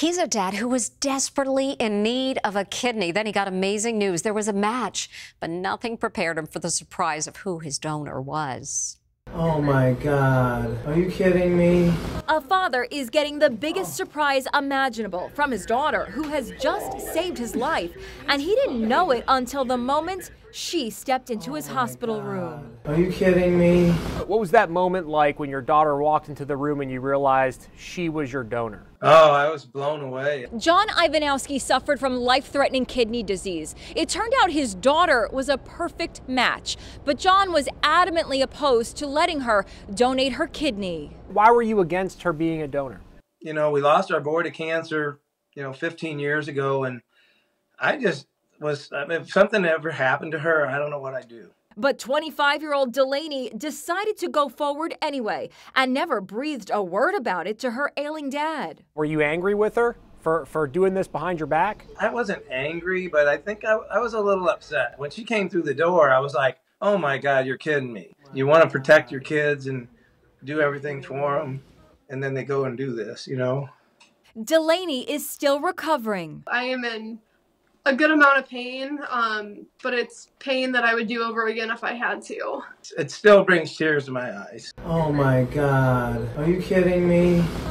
He's a dad who was desperately in need of a kidney. Then he got amazing news. There was a match, but nothing prepared him for the surprise of who his donor was. Oh my God, are you kidding me? A father is getting the biggest surprise imaginable from his daughter, who has just saved his life, and he didn't know it until the moment she stepped into his hospital room. Are you kidding me? What was that moment like when your daughter walked into the room and you realized she was your donor? Oh, I was blown away. John Ivanowski suffered from life-threatening kidney disease. It turned out his daughter was a perfect match, but John was adamantly opposed to letting her donate her kidney. Why were you against her being a donor? You know, we lost our boy to cancer, 15 years ago, and if something ever happened to her, I don't know what I'd do. But 25-year-old Delayne decided to go forward anyway and never breathed a word about it to her ailing dad. Were you angry with her for doing this behind your back? I wasn't angry, but I think I was a little upset. When she came through the door, I was like, oh my God, you're kidding me. You want to protect your kids and do everything for them, and then they go and do this, Delayne is still recovering. I am in a good amount of pain, but it's pain that I would do over again if I had to. It still brings tears to my eyes. Oh my God, are you kidding me?